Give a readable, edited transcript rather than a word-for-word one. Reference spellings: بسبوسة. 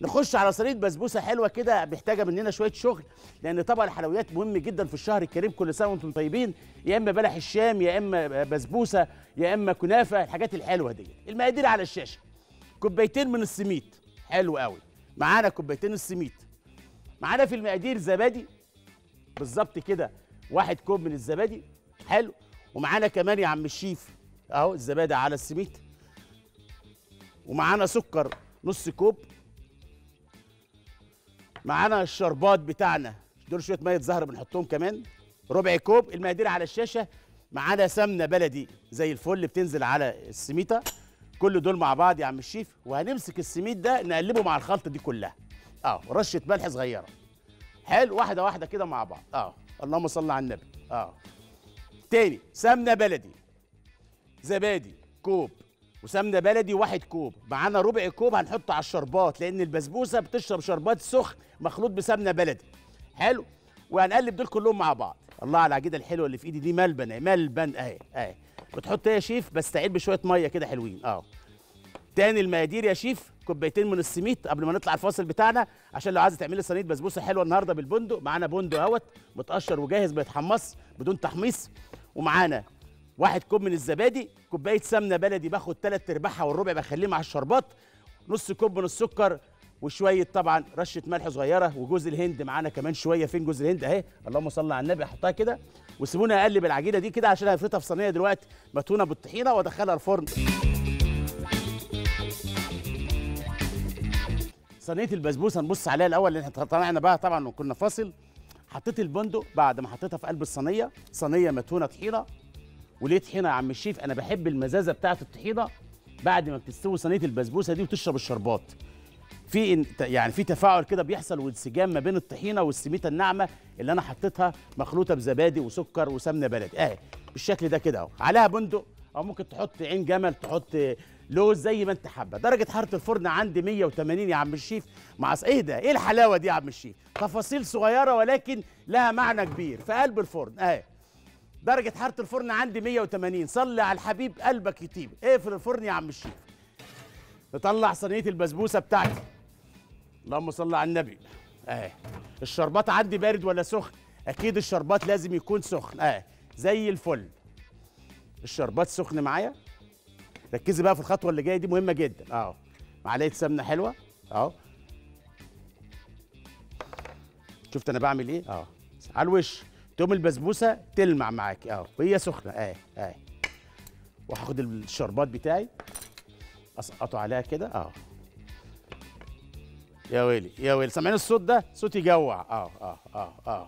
نخش على صينيه بسبوسه حلوه كده، محتاجه مننا شويه شغل، لان طبعا الحلويات مهم جدا في الشهر الكريم. كل سنه وانتم طيبين. يا اما بلح الشام، يا اما بسبوسه، يا اما كنافه، الحاجات الحلوه دي. المقادير على الشاشه. كوبايتين من السميد، حلو قوي، معانا كوبايتين السميد. معانا في المقادير زبادي بالظبط كده، 1 كوب من الزبادي، حلو. ومعانا كمان يا عم الشيف اهو الزبادي على السميد. ومعانا سكر نص كوب. معانا الشربات بتاعنا، دول شويه ميه زهر بنحطهم كمان، ربع كوب. المقادير على الشاشه. معانا سمنه بلدي زي الفل بتنزل على السميطه. كل دول مع بعض يا عم الشيف. وهنمسك السميد ده نقلبه مع الخلطه دي كلها، رشه ملح صغيره، حلو، واحده واحده كده مع بعض. اللهم صل على النبي. تاني، سمنه بلدي، زبادي كوب، وسمنه بلدي 1 كوب، معانا ربع كوب هنحطه على الشربات، لان البسبوسه بتشرب شربات سخن مخلوط بسمنه بلدي، حلو. وهنقلب دول كلهم مع بعض. الله على العجينه الحلوه اللي في ايدي دي، ملبن ملبن اهي اهي. بتحط ايه يا شيف؟ بستعيد بشويه ميه كده حلوين. تاني المقادير يا شيف، كوبايتين من السميد قبل ما نطلع الفاصل بتاعنا، عشان لو عايزه تعملي صينيه بسبوسه حلوه النهارده بالبندق. معانا بندق اهوت متقشر وجاهز ما يتحمص، بدون تحميص. ومعانا 1 كوب من الزبادي، كوبايه سمنه بلدي باخد 3/4 والربع بخليه مع الشربات، نص كوب من السكر، وشويه طبعا رشه ملح صغيره، وجوز الهند معانا كمان شويه. فين جوز الهند؟ اهي، اللهم صل على النبي. احطها كده وسيبونا اقلب العجينه دي كده، عشان هفرطها في صينيه دلوقتي متونه بالطحينه وادخلها الفرن. صينيه البسبوسه نبص عليها الاول، لان احنا طلعنا بقى طبعا وكنا فاصل. حطيت البندق بعد ما حطيتها في قلب الصينيه، صينيه متونه طحينه. وليه طحينه يا عم الشيف؟ انا بحب المزازه بتاعت الطحينه بعد ما بتستوي صينيه البسبوسه دي وتشرب الشربات. في تفاعل كده بيحصل وانسجام ما بين الطحينه والسميته الناعمه اللي انا حطيتها مخلوطه بزبادي وسكر وسمنه بلدي اهي بالشكل ده كده اهو. عليها بندق، او ممكن تحط عين جمل، تحط لوز، زي ما انت حابه. درجه حراره الفرن عندي 180 يا عم الشيف. مع ايه ده؟ ايه الحلاوه دي يا عم الشيف؟ تفاصيل صغيره ولكن لها معنى كبير في قلب الفرن اهي. درجة حرارة الفرن عندي 180. صلي على الحبيب قلبك يطيب. اقفل الفرن يا عم الشيف. نطلع صينية البسبوسة بتاعتي. اللهم صل على النبي. الشربات عندي بارد ولا سخن؟ أكيد الشربات لازم يكون سخن. زي الفل. الشربات سخن معايا. ركزي بقى في الخطوة اللي جاية دي، مهمة جدا. معلقة سمنة حلوة. شفت أنا بعمل إيه؟ على الوش. تقوم البسبوسه تلمع معاكي وهي سخنه اهي. وهاخد الشربات بتاعي اسقطه عليها كده يا ويلي يا ويلي، سامعين الصوت ده؟ صوت يجوع.